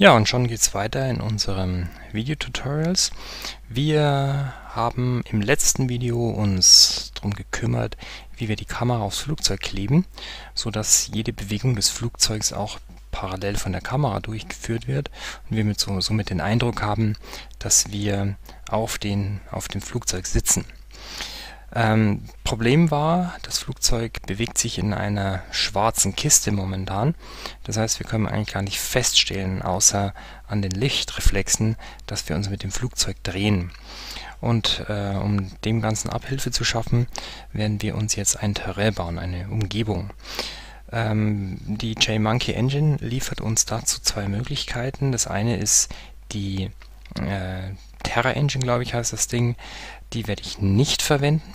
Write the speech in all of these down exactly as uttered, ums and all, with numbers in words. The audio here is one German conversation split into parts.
Ja, und schon geht's weiter in unserem Video-Tutorials. Wir haben im letzten Video uns darum gekümmert, wie wir die Kamera aufs Flugzeug kleben, sodass jede Bewegung des Flugzeugs auch parallel von der Kamera durchgeführt wird und wir mit so, somit den Eindruck haben, dass wir auf, den, auf dem Flugzeug sitzen. Ähm, Problem war, das Flugzeug bewegt sich in einer schwarzen Kiste momentan. Das heißt, wir können eigentlich gar nicht feststellen, außer an den Lichtreflexen, dass wir uns mit dem Flugzeug drehen. Und äh, um dem Ganzen Abhilfe zu schaffen, werden wir uns jetzt ein Terrain bauen, eine Umgebung. Ähm, die jMonkeyEngine liefert uns dazu zwei Möglichkeiten. Das eine ist die äh, Terra Engine, glaube ich, heißt das Ding. Die werde ich nicht verwenden.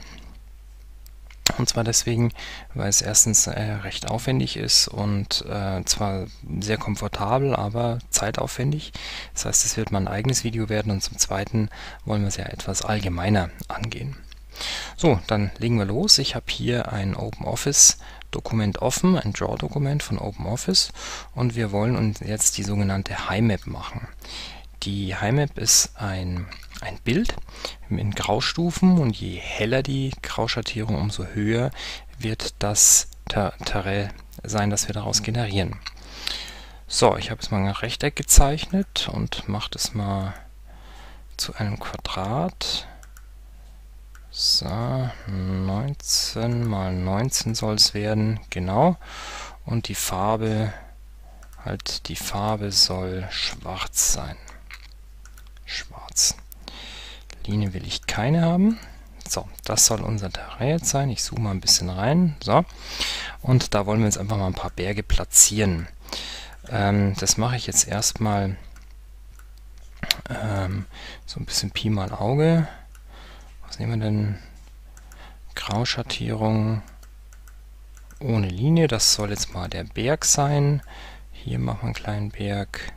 Und zwar deswegen, weil es erstens äh, recht aufwendig ist und äh, zwar sehr komfortabel, aber zeitaufwendig. Das heißt, es wird mal ein eigenes Video werden und zum Zweiten wollen wir es ja etwas allgemeiner angehen. So, dann legen wir los. Ich habe hier ein OpenOffice-Dokument offen, ein Draw-Dokument von OpenOffice und wir wollen uns jetzt die sogenannte HiMap machen. Die HiMap ist ein, ein Bild in Graustufen und je heller die Grauschattierung, umso höher wird das Terrain sein, das wir daraus generieren. So, ich habe jetzt mal ein Rechteck gezeichnet und mache das mal zu einem Quadrat. So, neunzehn mal neunzehn soll es werden, genau. Und die Farbe, halt die Farbe soll schwarz sein. Schwarz. Linie will ich keine haben. So, das soll unser Terrain jetzt sein. Ich zoome mal ein bisschen rein. So, und da wollen wir jetzt einfach mal ein paar Berge platzieren. Ähm, das mache ich jetzt erstmal ähm, so ein bisschen Pi mal Auge. Was nehmen wir denn? Grauschattierung ohne Linie. Das soll jetzt mal der Berg sein. Hier machen wir einen kleinen Berg.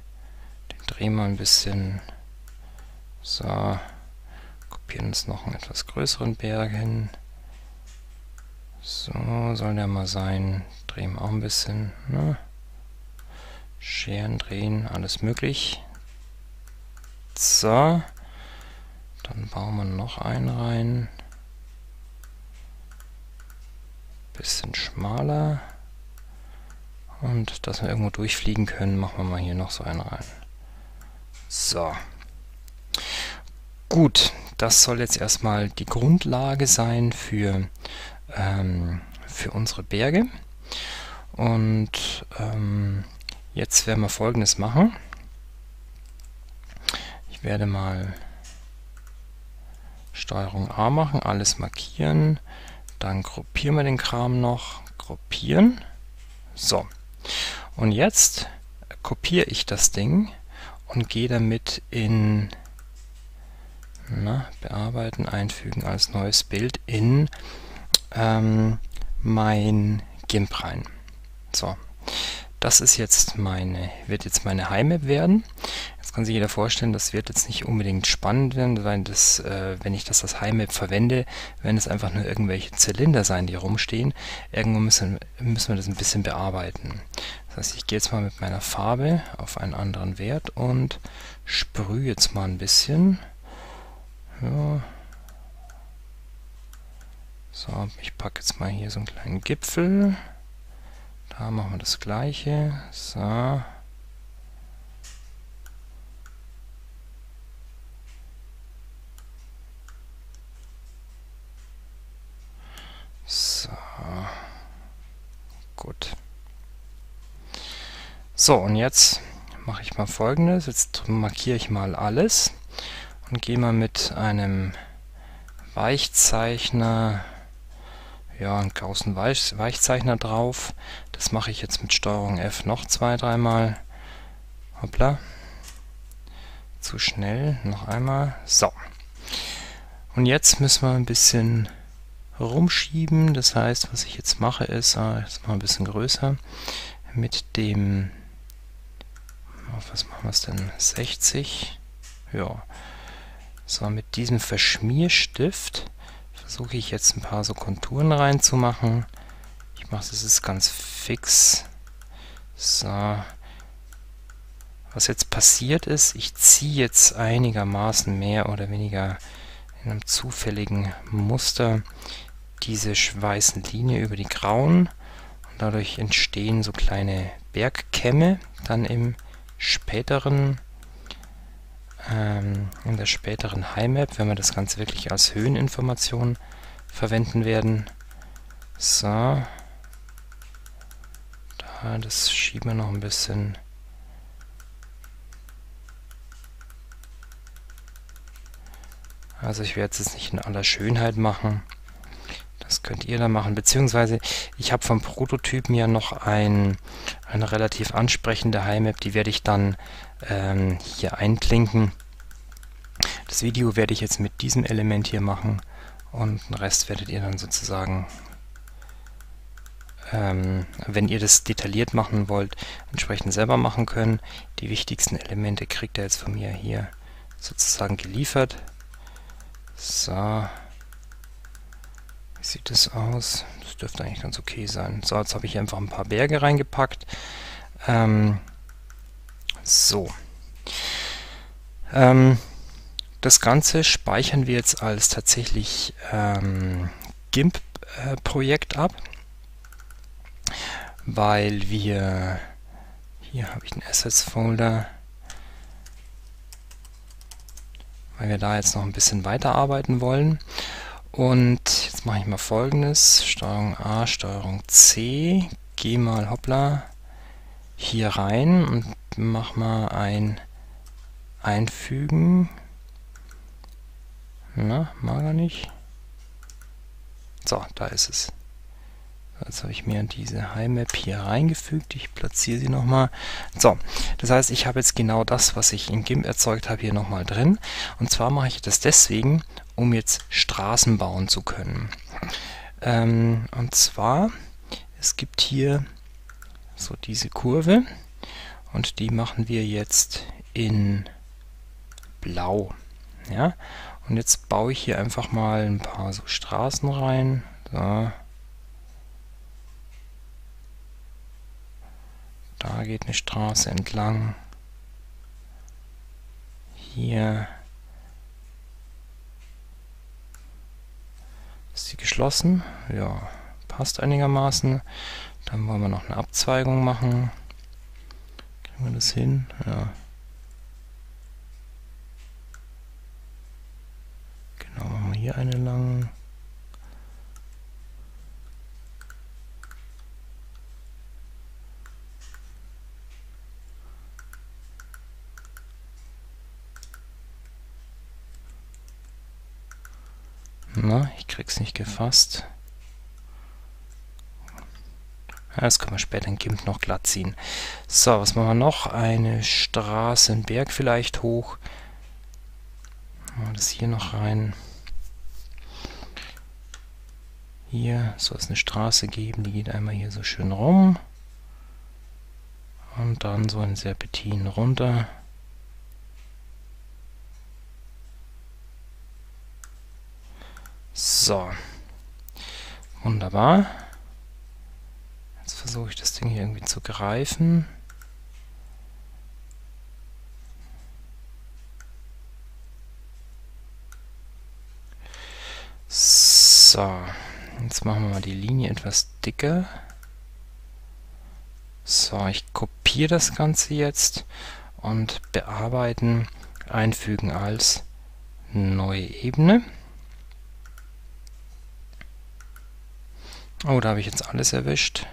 Den drehen wir ein bisschen. So, kopieren uns noch einen etwas größeren Berg hin. So, soll der mal sein. Drehen wir auch ein bisschen. Ne? Scheren, drehen, alles möglich. So, dann bauen wir noch einen rein. Bisschen schmaler. Und dass wir irgendwo durchfliegen können, machen wir mal hier noch so einen rein. So. Gut, das soll jetzt erstmal die Grundlage sein für, ähm, für unsere Berge. Und ähm, jetzt werden wir Folgendes machen. Ich werde mal Steuerung A machen, alles markieren. Dann gruppieren wir den Kram noch. Gruppieren. So. Und jetzt kopiere ich das Ding und gehe damit in... Na, bearbeiten, einfügen als neues Bild in ähm, mein GIMP rein. So, das ist jetzt meine, wird jetzt meine HiMap werden. Jetzt kann sich jeder vorstellen, das wird jetzt nicht unbedingt spannend werden, weil das, äh, wenn ich das als HiMap verwende, werden es einfach nur irgendwelche Zylinder sein, die rumstehen. Irgendwo müssen, müssen wir das ein bisschen bearbeiten. Das heißt, ich gehe jetzt mal mit meiner Farbe auf einen anderen Wert und sprühe jetzt mal ein bisschen. Ja. So, ich packe jetzt mal hier so einen kleinen Gipfel. Da machen wir das Gleiche. So. So. Gut. So, und jetzt mache ich mal Folgendes. Jetzt markiere ich mal alles. Und gehen wir mit einem Weichzeichner, ja, einen großen Weich Weichzeichner drauf. Das mache ich jetzt mit Steuerung F noch zwei, dreimal. Hoppla. Zu schnell. Noch einmal. So. Und jetzt müssen wir ein bisschen rumschieben. Das heißt, was ich jetzt mache, ist, ah, jetzt mal ein bisschen größer, mit dem, auf was machen wir es denn? sechzig. Ja. So, mit diesem Verschmierstift versuche ich jetzt ein paar so Konturen reinzumachen. Ich mache das jetzt ganz fix. So, Was jetzt passiert ist, ich ziehe jetzt einigermaßen mehr oder weniger in einem zufälligen Muster diese weißen Linien über die grauen. Und dadurch entstehen so kleine Bergkämme dann im späteren, ähm, in der späteren HiMap, wenn wir das Ganze wirklich als Höheninformation verwenden werden. So, da, das schieben wir noch ein bisschen. Also ich werde es jetzt nicht in aller Schönheit machen. Das könnt ihr dann machen. Beziehungsweise ich habe vom Prototypen ja noch ein, eine relativ ansprechende HiMap. Die werde ich dann ähm, hier einklinken. Das Video werde ich jetzt mit diesem Element hier machen. Und den Rest werdet ihr dann sozusagen, ähm, wenn ihr das detailliert machen wollt, entsprechend selber machen können. Die wichtigsten Elemente kriegt ihr jetzt von mir hier sozusagen geliefert. So, wie sieht das aus? Das dürfte eigentlich ganz okay sein. So, jetzt habe ich einfach ein paar Berge reingepackt. Ähm, so, ähm, das Ganze speichern wir jetzt als tatsächlich ähm, GIMP-Projekt ab, weil wir, hier habe ich einen Assets-Folder, weil wir da jetzt noch ein bisschen weiterarbeiten wollen. Und jetzt mache ich mal Folgendes. Steuerung A, Steuerung C. Geh mal, hoppla, hier rein und mach mal ein Einfügen. Na, mag er nicht. So, da ist es. Jetzt habe ich mir diese HiMap hier reingefügt. Ich platziere sie nochmal. So, das heißt, ich habe jetzt genau das, was ich in GIMP erzeugt habe, hier nochmal drin. Und zwar mache ich das deswegen, um jetzt Straßen bauen zu können. Ähm, und zwar, es gibt hier so diese Kurve. Und die machen wir jetzt in blau. Ja? Und jetzt baue ich hier einfach mal ein paar so Straßen rein. So. Da geht eine Straße entlang. Hier ist sie geschlossen. Ja, passt einigermaßen. Dann wollen wir noch eine Abzweigung machen. Kriegen wir das hin? Ja. Genau, machen wir hier eine lang. Na, ich krieg's nicht gefasst. Ja, das können wir später in GIMP noch glatt ziehen. So, was machen wir noch? Eine Straße, einen Berg vielleicht hoch. Machen wir das hier noch rein. Hier soll es eine Straße geben, die geht einmal hier so schön rum. Und dann so ein Serpentin runter. So, wunderbar. Jetzt versuche ich das Ding hier irgendwie zu greifen. So, jetzt machen wir mal die Linie etwas dicker. So, ich kopiere das Ganze jetzt und bearbeiten, einfügen als neue Ebene. Oh, da habe ich jetzt alles erwischt.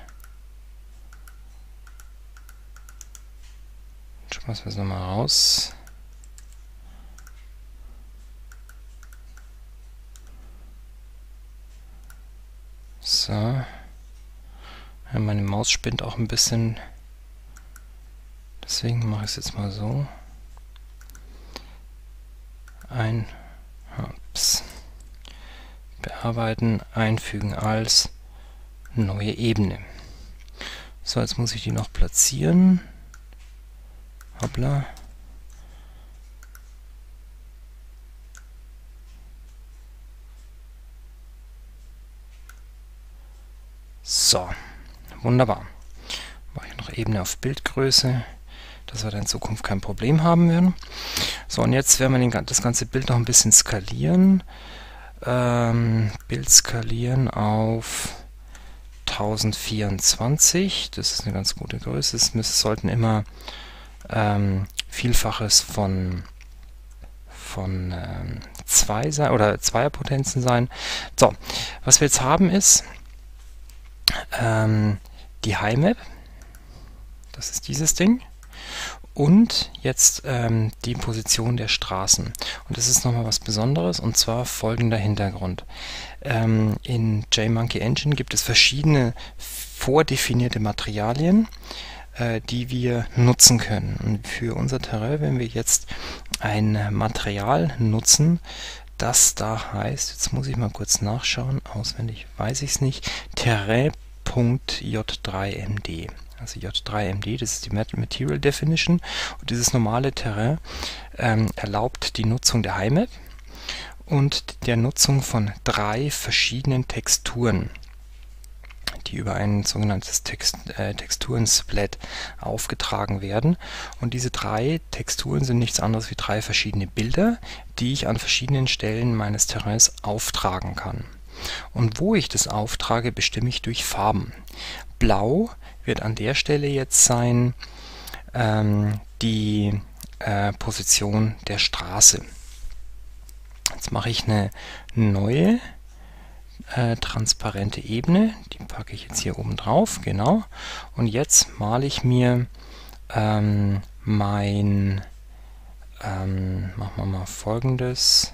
Schmeißen wir es nochmal raus. So. Ja, meine Maus spinnt auch ein bisschen. Deswegen mache ich es jetzt mal so. Ein. Ups. Bearbeiten, einfügen als neue Ebene. So, jetzt muss ich die noch platzieren. Hoppla. So, wunderbar. Mache ich noch Ebene auf Bildgröße. dass wir da in Zukunft kein Problem haben werden. So, und jetzt werden wir den, das ganze Bild noch ein bisschen skalieren. Ähm, Bild skalieren auf tausendvierundzwanzig. Das ist eine ganz gute Größe. Es müssen, sollten immer ähm, Vielfaches von von ähm, zwei sein oder Zweierpotenzen sein. So, was wir jetzt haben ist ähm, die HiMap. Das ist dieses Ding. Und jetzt ähm, die Position der Straßen. Und das ist nochmal was Besonderes, und zwar folgender Hintergrund. Ähm, in jMonkeyEngine gibt es verschiedene vordefinierte Materialien, äh, die wir nutzen können. Und für unser Terrain werden wir jetzt ein Material nutzen, das da heißt, jetzt muss ich mal kurz nachschauen, auswendig weiß ich es nicht, terrain punkt j drei m d. Also j drei m d, das ist die Material Definition, und dieses normale Terrain ähm, erlaubt die Nutzung der HiMap und der Nutzung von drei verschiedenen Texturen, die über ein sogenanntes Text, äh, Texturensplatt aufgetragen werden. Und diese drei Texturen sind nichts anderes wie drei verschiedene Bilder, die ich an verschiedenen Stellen meines Terrains auftragen kann. Und wo ich das auftrage, bestimme ich durch Farben. Blau wird an der Stelle jetzt sein ähm, die äh, Position der Straße. Jetzt mache ich eine neue äh, transparente Ebene, die packe ich jetzt hier oben drauf, genau. Und jetzt male ich mir ähm, mein, ähm, machen wir mal folgendes,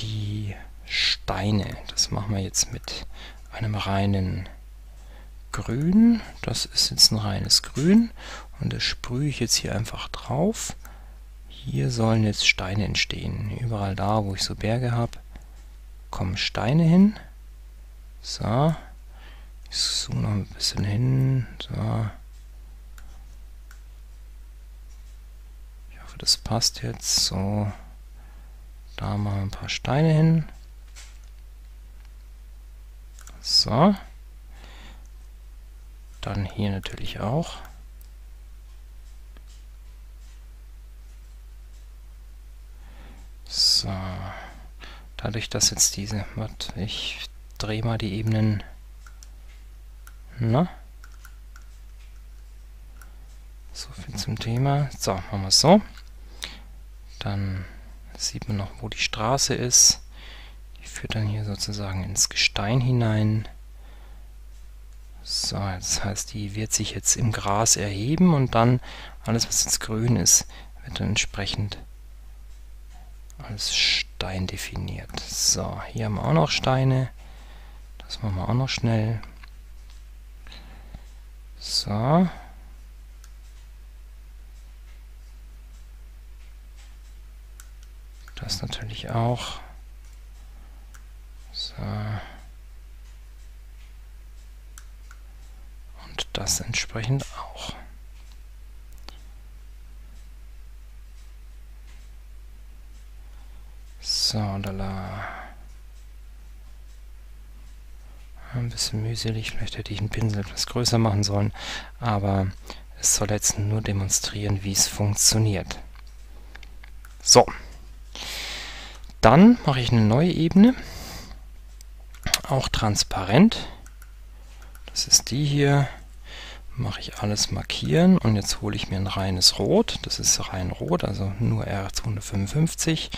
die Steine. Das machen wir jetzt mit einem reinen Grün. Das ist jetzt ein reines Grün, und das sprühe ich jetzt hier einfach drauf. Hier sollen jetzt Steine entstehen. Überall da, wo ich so Berge habe, kommen Steine hin. So, ich zoome noch ein bisschen hin. So. Ich hoffe, das passt jetzt. So, da machen wir ein paar Steine hin. So, dann hier natürlich auch. So, dadurch, dass jetzt diese, warte, ich drehe mal die Ebenen, na, so viel zum Thema. So, machen wir es so. Dann sieht man noch, wo die Straße ist. Führt dann hier sozusagen ins Gestein hinein. So, das heißt, die wird sich jetzt im Gras erheben, und dann alles, was jetzt grün ist, wird dann entsprechend als Stein definiert. So, hier haben wir auch noch Steine. Das machen wir auch noch schnell. So. Das natürlich auch. Und das entsprechend auch. So, da ein bisschen mühselig, vielleicht hätte ich einen Pinsel etwas größer machen sollen, aber es soll jetzt nur demonstrieren, wie es funktioniert. So, dann mache ich eine neue Ebene. Auch transparent. Das ist die hier. Mache ich alles markieren, und jetzt hole ich mir ein reines Rot. Das ist rein Rot, also nur R zweihundertfünfundfünfzig,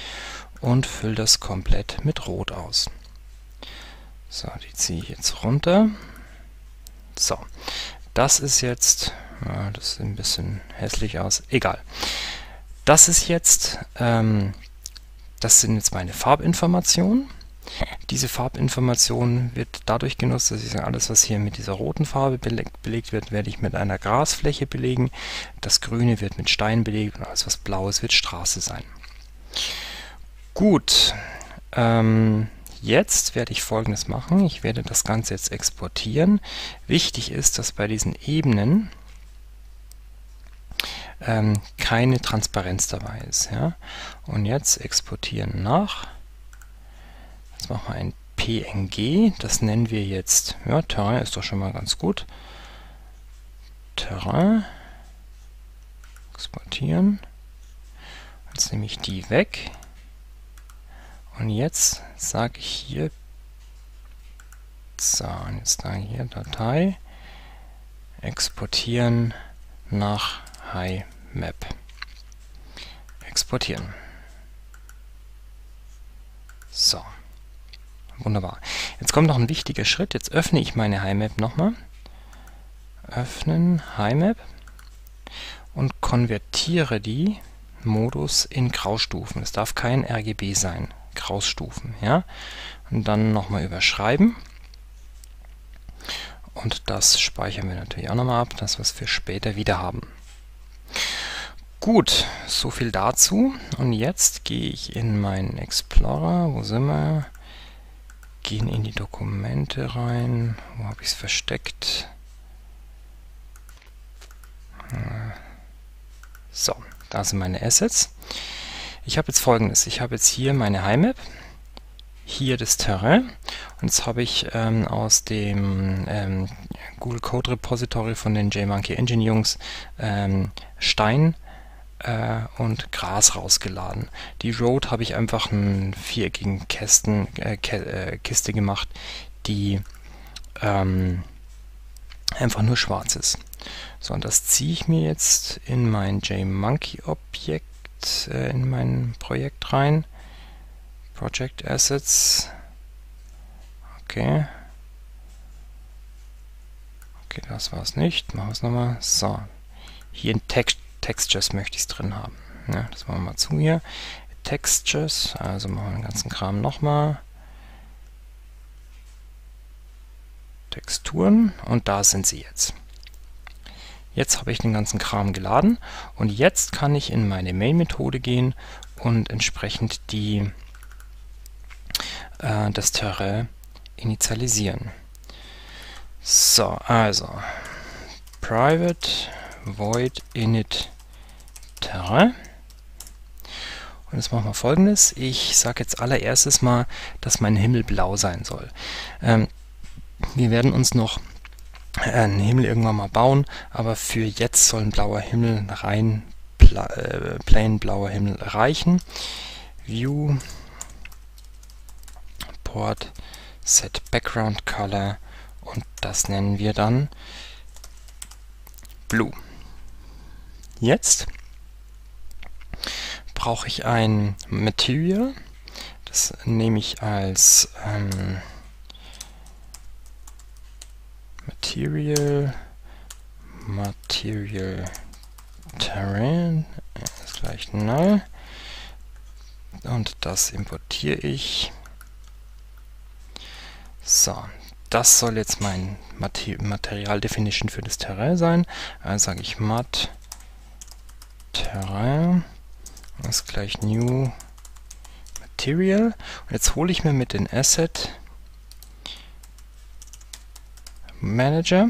und fülle das komplett mit Rot aus. So, die ziehe ich jetzt runter. So, das ist jetzt, ja, das sieht ein bisschen hässlich aus, egal. Das ist jetzt, ähm, das sind jetzt meine Farbinformationen. Diese Farbinformation wird dadurch genutzt, dass ich sage, alles, was hier mit dieser roten Farbe belegt, belegt wird, werde ich mit einer Grasfläche belegen. Das Grüne wird mit Stein belegt, und alles, was blau ist, wird Straße sein. Gut, ähm, jetzt werde ich Folgendes machen. Ich werde das Ganze jetzt exportieren. Wichtig ist, dass bei diesen Ebenen ähm, keine Transparenz dabei ist. Ja? Und jetzt exportieren nach. Jetzt machen wir ein P N G, das nennen wir jetzt, ja, Terrain ist doch schon mal ganz gut. Terrain. Exportieren. Jetzt nehme ich die weg. Und jetzt sage ich hier, so, und jetzt da hier Datei, exportieren nach HiMap. Exportieren. So. Wunderbar. Jetzt kommt noch ein wichtiger Schritt. Jetzt öffne ich meine HiMap nochmal. Öffnen, HiMap. Und konvertiere die Modus in Graustufen. Es darf kein R G B sein. Graustufen, ja. Und dann nochmal überschreiben. Und das speichern wir natürlich auch nochmal ab, dass wir es für später wieder haben. Gut, so viel dazu. Und jetzt gehe ich in meinen Explorer. Wo sind wir? Gehen in die Dokumente rein. Wo habe ich es versteckt? So, da sind meine Assets. Ich habe jetzt Folgendes. Ich habe jetzt hier meine HiMap, hier das Terrain. Und jetzt habe ich ähm, aus dem ähm, Google Code Repository von den jMonkeyEngine Jungs ähm, Stein äh, und Gras rausgeladen. Die Road habe ich einfach einen viereckigen Kästen, äh, Kiste gemacht, die ähm, einfach nur schwarz ist. So, und das ziehe ich mir jetzt in mein jMonkey-Objekt, äh, in mein Projekt rein. Project Assets. Okay. Okay, das war es nicht. Machen wir es nochmal. So. Hier in Text, Textures möchte ich es drin haben. Ja, das machen wir mal zu hier. Textures. Also machen wir den ganzen Kram nochmal. Texturen. Und da sind sie jetzt. Jetzt habe ich den ganzen Kram geladen und jetzt kann ich in meine Main-Methode gehen und entsprechend die, äh, das Terrain initialisieren. So, also private void init terrain. Und jetzt machen wir Folgendes. Ich sage jetzt allererstes mal, dass mein Himmel blau sein soll. Ähm, wir werden uns noch einen Himmel irgendwann mal bauen, aber für jetzt soll ein blauer Himmel rein, pla äh, plain blauer Himmel reichen. View, Port, Set Background Color und das nennen wir dann Blue. Jetzt brauche ich ein Material, das nehme ich als ähm, Material, Material Terrain ist gleich null und das importiere ich. So, das soll jetzt mein Material Definition für das Terrain sein. Also sage ich mat Terrain ist gleich new Material und jetzt hole ich mir mit den Asset Manager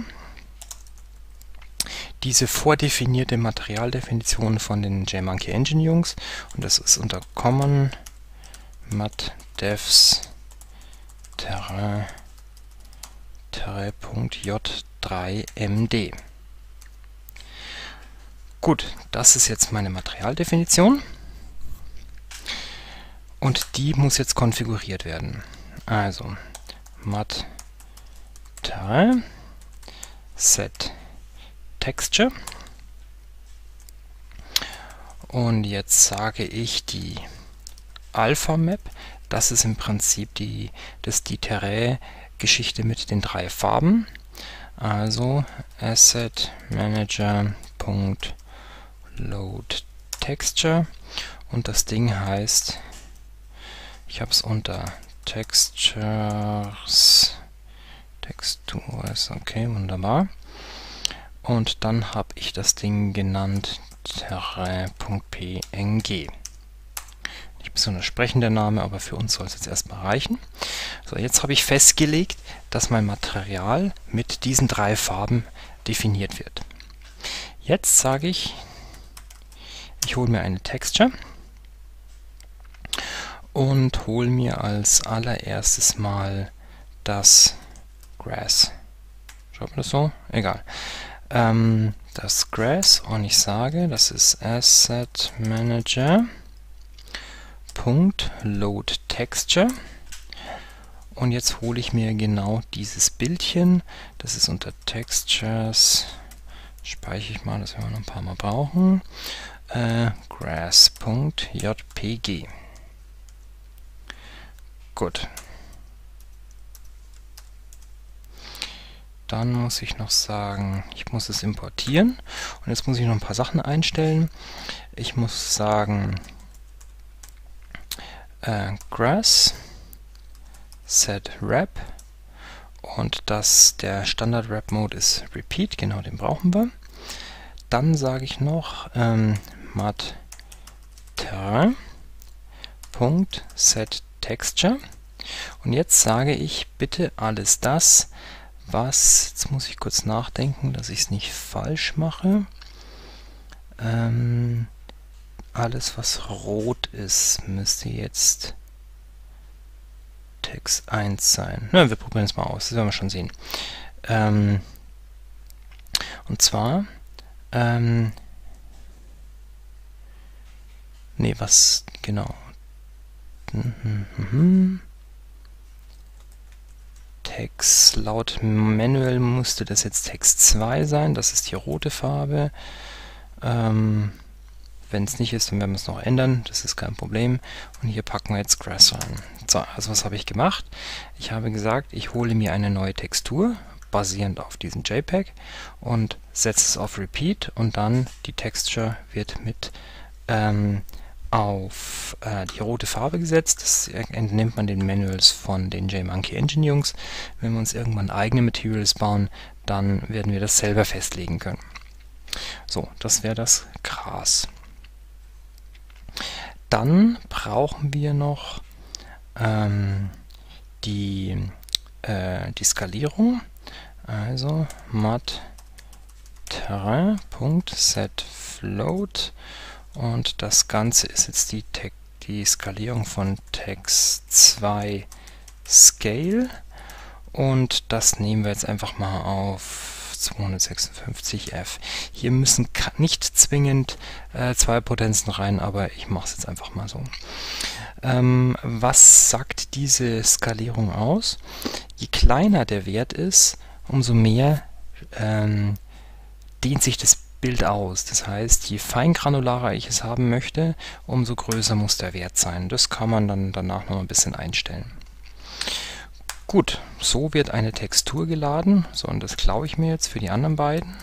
diese vordefinierte Materialdefinition von den jMonkeyEngine Jungs und das ist unter Common Mat Devs Terrain terrain.j drei m d. Gut, das ist jetzt meine Materialdefinition und die muss jetzt konfiguriert werden. Also mat Terrain, Set Texture und jetzt sage ich die Alphamap, das ist im Prinzip die, das die Terrain-Geschichte mit den drei Farben, also Asset Manager Punkt Load Texture und das Ding heißt, ich habe es unter Textures Textur ist okay, wunderbar. Und dann habe ich das Ding genannt terrain.png. Nicht besonders sprechender Name, aber für uns soll es jetzt erstmal reichen. So, jetzt habe ich festgelegt, dass mein Material mit diesen drei Farben definiert wird. Jetzt sage ich, ich hole mir eine Texture und hole mir als allererstes mal das Grass. Schreibt man das so? Egal. ähm, das Grass und ich sage, das ist Asset Manager Punkt Load Texture. Und jetzt hole ich mir genau dieses Bildchen. Das ist unter Textures. Speichere ich mal, das werden wir noch ein paar Mal brauchen. Äh, grass.jpg. Gut. Dann muss ich noch sagen, ich muss es importieren. Und jetzt muss ich noch ein paar Sachen einstellen. Ich muss sagen, äh, grass. Set Wrap und dass der Standard Wrap Mode ist Repeat, genau den brauchen wir. Dann sage ich noch ähm, mat terrain Punkt Set Texture und jetzt sage ich bitte alles das, was, jetzt muss ich kurz nachdenken, dass ich es nicht falsch mache, ähm, alles was rot ist, müsste jetzt Text eins sein. Na, wir probieren es mal aus, das werden wir schon sehen. Ähm, und zwar, ähm, nee, was genau? Mhm. Text, laut Manual musste das jetzt Text zwei sein, das ist die rote Farbe. Ähm, Wenn es nicht ist, dann werden wir es noch ändern, das ist kein Problem. Und hier packen wir jetzt Grass rein. So, also was habe ich gemacht? Ich habe gesagt, ich hole mir eine neue Textur, basierend auf diesem JPEG, und setze es auf Repeat und dann die Texture wird mit ähm, auf äh, die rote Farbe gesetzt. Das entnimmt man den Manuals von den jMonkeyEngine Jungs. Wenn wir uns irgendwann eigene Materials bauen, dann werden wir das selber festlegen können. So, das wäre das Gras. Dann brauchen wir noch ähm, die, äh, die Skalierung, also mat terrain.setFloat und das Ganze ist jetzt die, die Skalierung von Text zwei Scale und das nehmen wir jetzt einfach mal auf zweihundertsechsundfünfzig F. Hier müssen nicht zwingend äh, zwei Potenzen rein, aber ich mache es jetzt einfach mal so. Ähm, was sagt diese Skalierung aus? Je kleiner der Wert ist, umso mehr ähm, dehnt sich das Bild aus. Das heißt, je feingranularer ich es haben möchte, umso größer muss der Wert sein. Das kann man dann danach noch ein bisschen einstellen. Gut, so wird eine Textur geladen, so, und das klaue ich mir jetzt für die anderen beiden.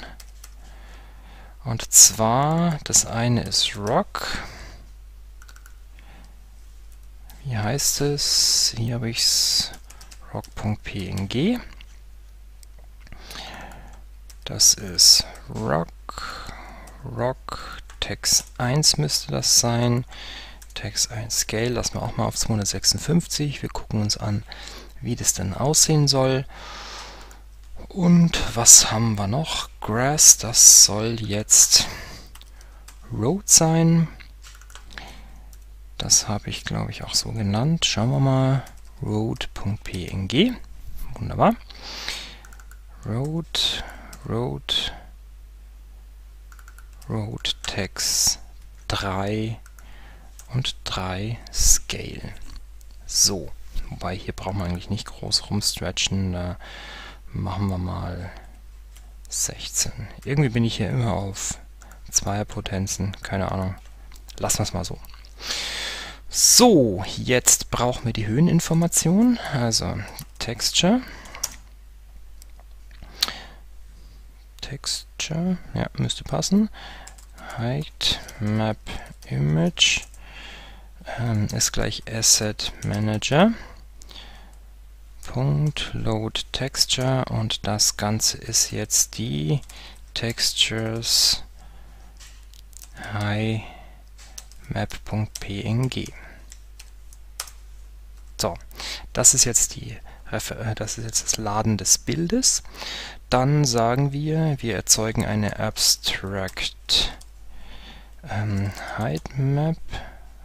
Und zwar, das eine ist Rock. Wie heißt es? Hier habe ich es, rock.png. Das ist Rock, Rock, Text eins müsste das sein. Text eins Scale lassen wir auch mal auf zweihundertsechsundfünfzig, wir gucken uns an, wie das denn aussehen soll. Und was haben wir noch? Grass, das soll jetzt Road sein. Das habe ich, glaube ich, auch so genannt. Schauen wir mal. Road.png. Wunderbar. Road, Road, Road Text drei und drei Scale. So. Wobei, hier brauchen wir eigentlich nicht groß rumstretchen, da machen wir mal sechzehn. Irgendwie bin ich hier immer auf zwei Potenzen, keine Ahnung. Lassen wir es mal so. So, jetzt brauchen wir die Höheninformation, also Texture. Texture, ja, müsste passen. HeightmapImage ähm, ist gleich Asset Manager. Punkt, Load Texture und das Ganze ist jetzt die Textures HiMap.png. So, das ist jetzt die das ist jetzt das Laden des Bildes. Dann sagen wir, wir erzeugen eine Abstract ähm, HeightMap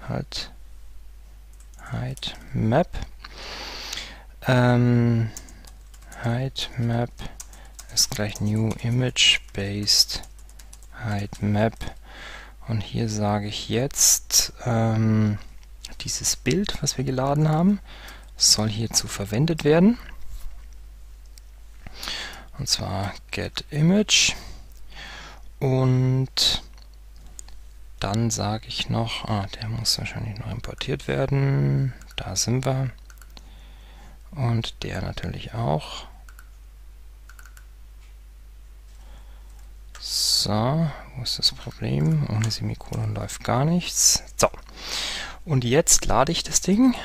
halt HeightMap Ähm, HeightmapImage ist gleich New ImageBasedHeightmap und hier sage ich jetzt, ähm, dieses Bild, was wir geladen haben, soll hierzu verwendet werden. Und zwar getImage und dann sage ich noch, ah, der muss wahrscheinlich noch importiert werden, da sind wir und der natürlich auch. So, wo ist das Problem? Ohne Semikolon läuft gar nichts. So, und jetzt lade ich das Ding.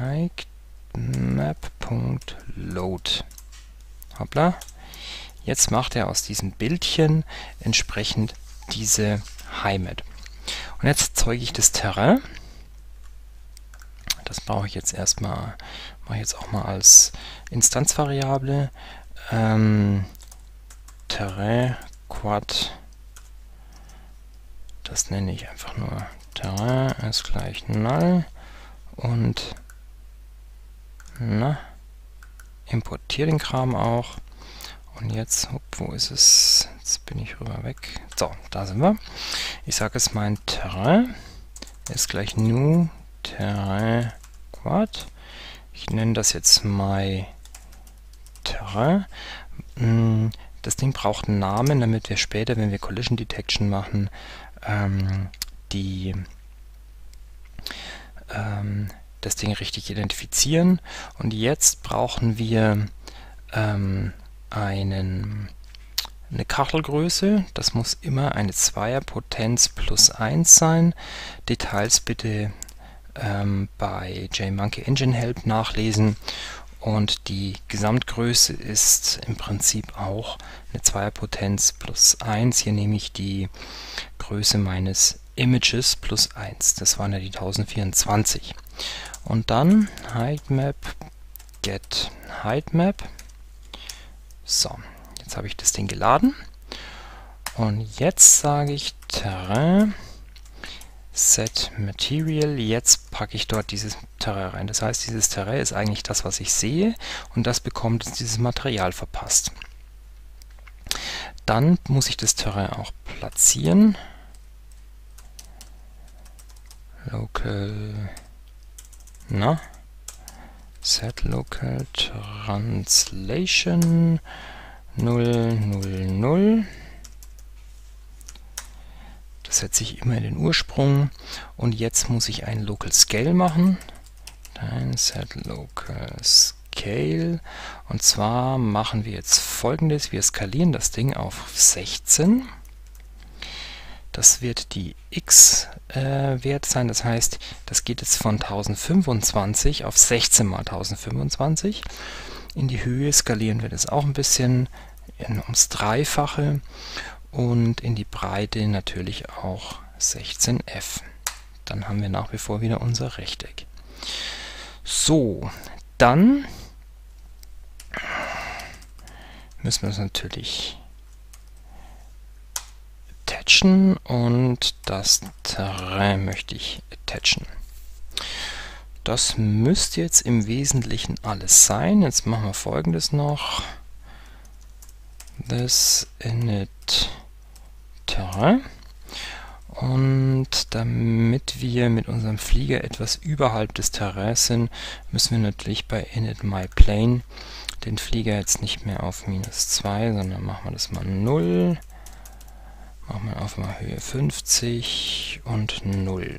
HiMap.load. Hoppla. Jetzt macht er aus diesem Bildchen entsprechend diese HiMap. Und jetzt erzeuge ich das Terrain. Das brauche ich jetzt erstmal, mache ich jetzt auch mal als Instanzvariable. Ähm, TerrainQuad. Das nenne ich einfach nur Terrain ist gleich null und na, importiere den Kram auch. Und jetzt, wo ist es? Jetzt bin ich rüber weg. So, da sind wir. Ich sage jetzt mein Terrain ist gleich new TerrainQuad. Ich nenne das jetzt my Terrain. Das Ding braucht einen Namen, damit wir später, wenn wir Collision Detection machen, ähm, die ähm, das Ding richtig identifizieren. Und jetzt brauchen wir ähm, einen, eine Kachelgröße. Das muss immer eine Zweierpotenz plus eins sein. Details bitte ähm, bei jMonkeyEngine Help nachlesen. Und die Gesamtgröße ist im Prinzip auch eine Zweierpotenz plus eins. Hier nehme ich die Größe meines Images plus eins. Das waren ja die tausendvierundzwanzig. Und dann HeightMap get HeightMap. So, jetzt habe ich das Ding geladen. Und jetzt sage ich Terrain set Material. Jetzt packe ich dort dieses Terrain rein. Das heißt, dieses Terrain ist eigentlich das, was ich sehe. Und das bekommt jetzt dieses Material verpasst. Dann muss ich das Terrain auch platzieren. Local, na, set local translation null null null. Das setze ich immer in den Ursprung und jetzt muss ich ein local scale machen. Dann set local scale und zwar machen wir jetzt folgendes, wir skalieren das Ding auf sechzehn. Das wird die x-Wert äh, sein, das heißt, das geht jetzt von tausendfünfundzwanzig auf sechzehn mal tausendfünfundzwanzig. In die Höhe skalieren wir das auch ein bisschen in, ums Dreifache und in die Breite natürlich auch sechzehn F. Dann haben wir nach wie vor wieder unser Rechteck. So, dann müssen wir es natürlich attachen und das Terrain möchte ich attachen. Das müsste jetzt im Wesentlichen alles sein. Jetzt machen wir folgendes noch. This init Terrain. Und damit wir mit unserem Flieger etwas überhalb des Terrains sind, müssen wir natürlich bei init my plane den Flieger jetzt nicht mehr auf minus zwei, sondern machen wir das mal null. Machen wir auf mal Höhe fünfzig und null.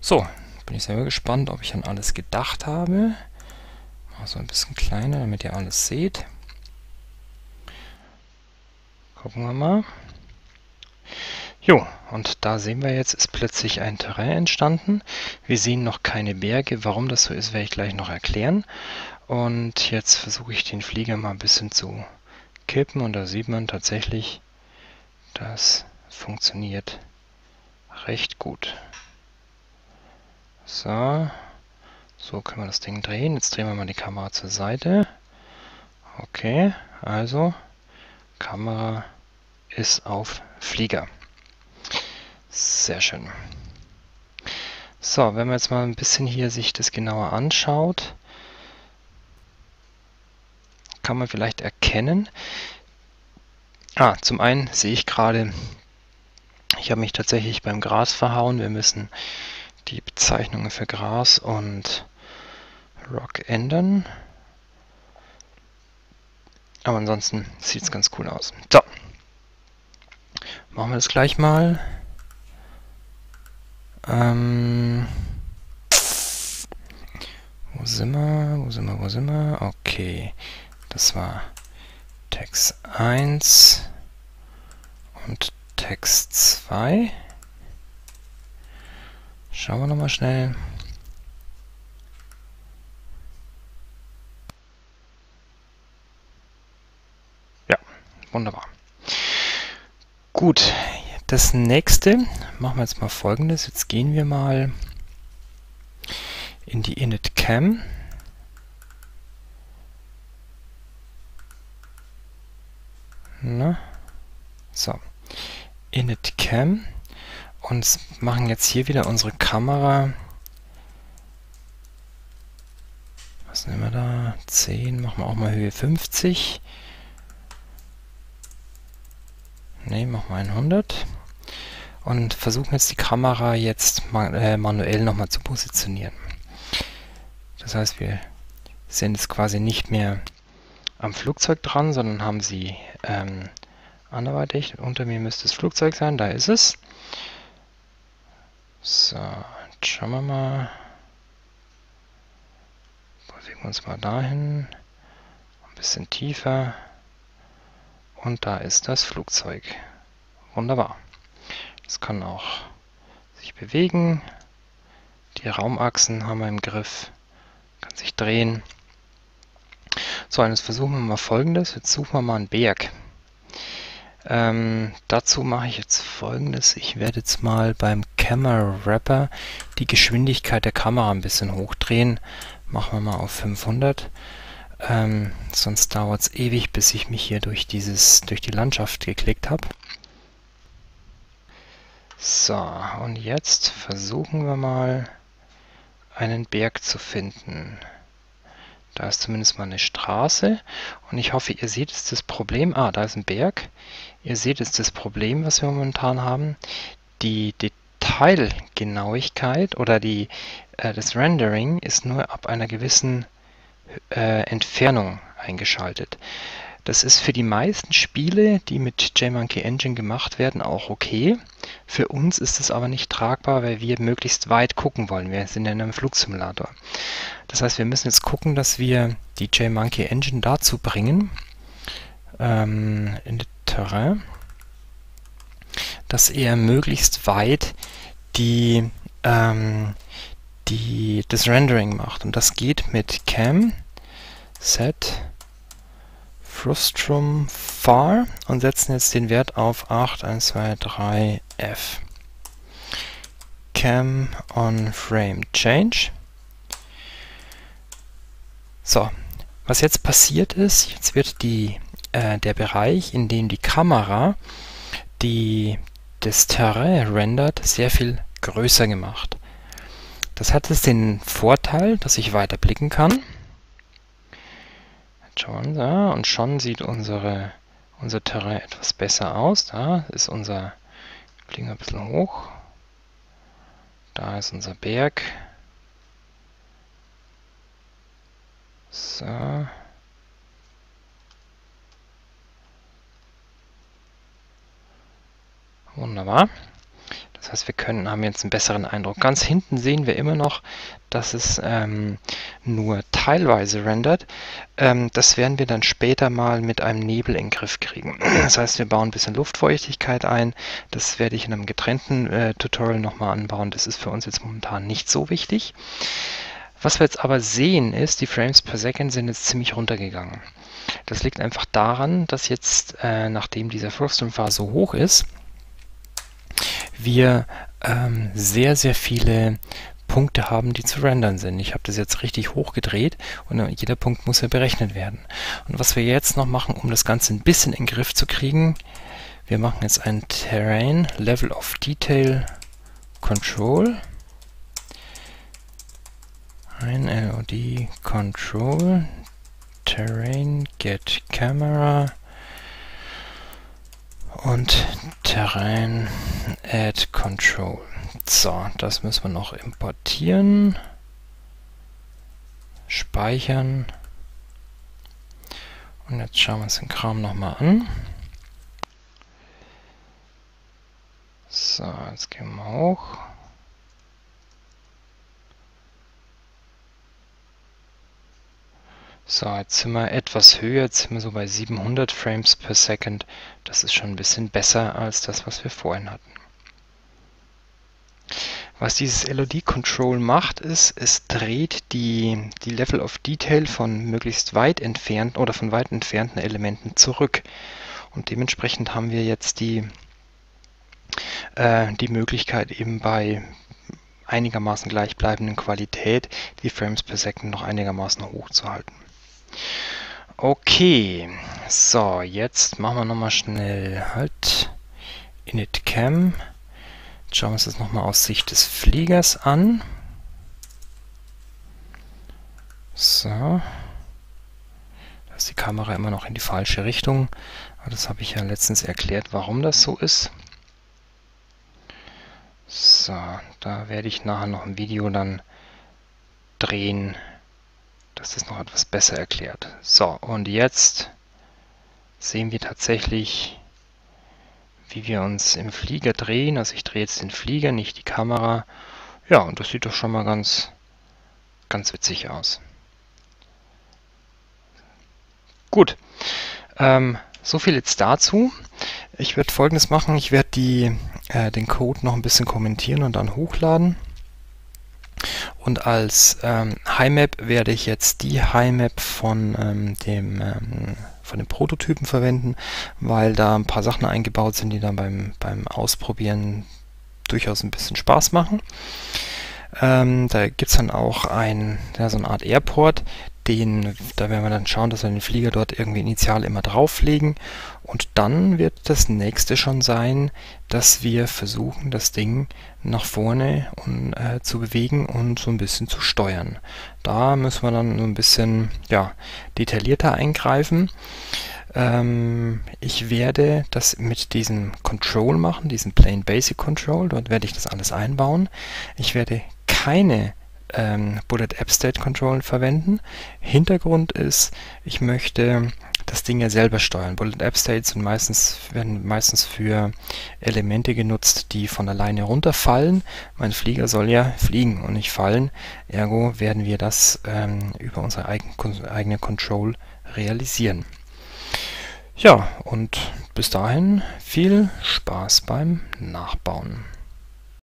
So, bin ich selber gespannt, ob ich an alles gedacht habe. Mach so ein bisschen kleiner, damit ihr alles seht. Gucken wir mal. Jo, und da sehen wir jetzt, ist plötzlich ein Terrain entstanden. Wir sehen noch keine Berge. Warum das so ist, werde ich gleich noch erklären. Und jetzt versuche ich den Flieger mal ein bisschen zu kippen. Und da sieht man tatsächlich, das funktioniert recht gut. So, so können wir das Ding drehen. Jetzt drehen wir mal die Kamera zur Seite. Okay, also Kamera ist auf Flieger. Sehr schön. So, wenn man jetzt mal ein bisschen hier sich das genauer anschaut, kann man vielleicht erkennen. Ah, zum einen sehe ich gerade, ich habe mich tatsächlich beim Gras verhauen. Wir müssen die Bezeichnungen für Gras und Rock ändern. Aber ansonsten sieht es ganz cool aus. So, machen wir das gleich mal. Ähm, wo sind wir? Wo sind wir? Wo sind wir? Okay, das war Text eins und Text zwei. Schauen wir nochmal schnell. Ja, wunderbar. Gut, das nächste machen wir jetzt mal folgendes. Jetzt gehen wir mal in die Init Cam. Na? So, Init Cam. Und machen jetzt hier wieder unsere Kamera. Was nehmen wir da? zehn, machen wir auch mal Höhe fünfzig. Ne, machen wir hundert. Und versuchen jetzt die Kamera jetzt man äh, manuell nochmal zu positionieren. Das heißt, wir sind jetzt quasi nicht mehr am Flugzeug dran, sondern haben sie ähm, anderweitig. Unter mir müsste das Flugzeug sein, da ist es. So, jetzt schauen wir mal. Bewegen wir uns mal dahin. Ein bisschen tiefer. Und da ist das Flugzeug. Wunderbar. Das kann auch sich bewegen. Die Raumachsen haben wir im Griff. Kann sich drehen. So, und jetzt versuchen wir mal Folgendes. Jetzt suchen wir mal einen Berg. Ähm, dazu mache ich jetzt Folgendes. Ich werde jetzt mal beim Camera Wrapper die Geschwindigkeit der Kamera ein bisschen hochdrehen. Machen wir mal auf fünfhundert. Ähm, sonst dauert es ewig, bis ich mich hier durch, dieses, durch die Landschaft geklickt habe. So, und jetzt versuchen wir mal einen Berg zu finden. Da ist zumindest mal eine Straße und ich hoffe, ihr seht jetzt das Problem. Ah, da ist ein Berg. Ihr seht jetzt das Problem, was wir momentan haben. Die Detailgenauigkeit oder die, äh, das Rendering ist nur ab einer gewissen äh, Entfernung eingeschaltet. Das ist für die meisten Spiele, die mit jMonkeyEngine gemacht werden, auch okay. Für uns ist es aber nicht tragbar, weil wir möglichst weit gucken wollen. Wir sind ja in einem Flugsimulator. Das heißt, wir müssen jetzt gucken, dass wir die jMonkeyEngine dazu bringen, ähm, in das Terrain, dass er möglichst weit die, ähm, die, das Rendering macht. Und das geht mit Cam, Set, Frustrum Far und setzen jetzt den Wert auf acht, eins, zwei, drei, F. Cam on Frame Change. So, was jetzt passiert ist, jetzt wird die, äh, der Bereich, in dem die Kamera die, das Terrain rendert, sehr viel größer gemacht. Das hat jetzt den Vorteil, dass ich weiter blicken kann. Schauen, da, und schon sieht unsere, unser Terrain etwas besser aus. Da ist unser, fliegen ein bisschen hoch, da ist unser Berg. So. Wunderbar. Das heißt, wir können, haben jetzt einen besseren Eindruck. Ganz hinten sehen wir immer noch, dass es ähm, nur teilweise rendert. Ähm, das werden wir dann später mal mit einem Nebel in den Griff kriegen. Das heißt, wir bauen ein bisschen Luftfeuchtigkeit ein. Das werde ich in einem getrennten äh, Tutorial nochmal anbauen. Das ist für uns jetzt momentan nicht so wichtig. Was wir jetzt aber sehen ist, die Frames per Second sind jetzt ziemlich runtergegangen. Das liegt einfach daran, dass jetzt, äh, nachdem dieser Frustrum-Phase so hoch ist, wir ähm, sehr, sehr viele Punkte haben, die zu rendern sind. Ich habe das jetzt richtig hoch gedreht und jeder Punkt muss ja berechnet werden. Und was wir jetzt noch machen, um das Ganze ein bisschen in den Griff zu kriegen, wir machen jetzt ein Terrain Level of Detail Control, ein L O D Control Terrain, Get Camera und Terrain Add Control. So, das müssen wir noch importieren. Speichern. Und jetzt schauen wir uns den Kram nochmal an. So, jetzt gehen wir hoch. So, jetzt sind wir etwas höher, jetzt sind wir so bei siebenhundert Frames per Second. Das ist schon ein bisschen besser als das, was wir vorhin hatten. Was dieses L O D-Control macht, ist, es dreht die, die Level of Detail von möglichst weit entfernt oder von weit entfernten Elementen zurück. Und dementsprechend haben wir jetzt die, äh, die Möglichkeit, eben bei einigermaßen gleichbleibenden Qualität die Frames per Second noch einigermaßen hochzuhalten. Okay, so, jetzt machen wir nochmal schnell halt Init Cam. Jetzt schauen wir uns das nochmal aus Sicht des Fliegers an. So. Da ist die Kamera immer noch in die falsche Richtung. Aber das habe ich ja letztens erklärt, warum das so ist. So, da werde ich nachher noch ein Video dann drehen, dass das noch etwas besser erklärt. So, und jetzt sehen wir tatsächlich, wie wir uns im Flieger drehen. Also ich drehe jetzt den Flieger, nicht die Kamera. Ja, und das sieht doch schon mal ganz, ganz witzig aus. Gut, ähm, so viel jetzt dazu. Ich werde Folgendes machen. Ich werde die, äh, den Code noch ein bisschen kommentieren und dann hochladen. Und als ähm, HiMap werde ich jetzt die HiMap von, ähm, dem, ähm, von dem Prototypen verwenden, weil da ein paar Sachen eingebaut sind, die dann beim, beim Ausprobieren durchaus ein bisschen Spaß machen. Ähm, da gibt es dann auch ein, ja, so eine Art Airport, den, da werden wir dann schauen, dass wir den Flieger dort irgendwie initial immer drauflegen. Und dann wird das nächste schon sein, dass wir versuchen, das Ding nach vorne und, äh, zu bewegen und so ein bisschen zu steuern. Da müssen wir dann so ein bisschen, ja, detaillierter eingreifen. Ähm, ich werde das mit diesem Control machen, diesem PlainBasicControl. Dort werde ich das alles einbauen. Ich werde keine ähm, BulletAppState-Control verwenden. Hintergrund ist, ich möchte das Ding ja selber steuern. BulletAppStates sind meistens, werden meistens für Elemente genutzt, die von alleine runterfallen. Mein Flieger soll ja fliegen und nicht fallen. Ergo werden wir das ähm, über unsere eigen, eigene Control realisieren. Ja, und bis dahin viel Spaß beim Nachbauen.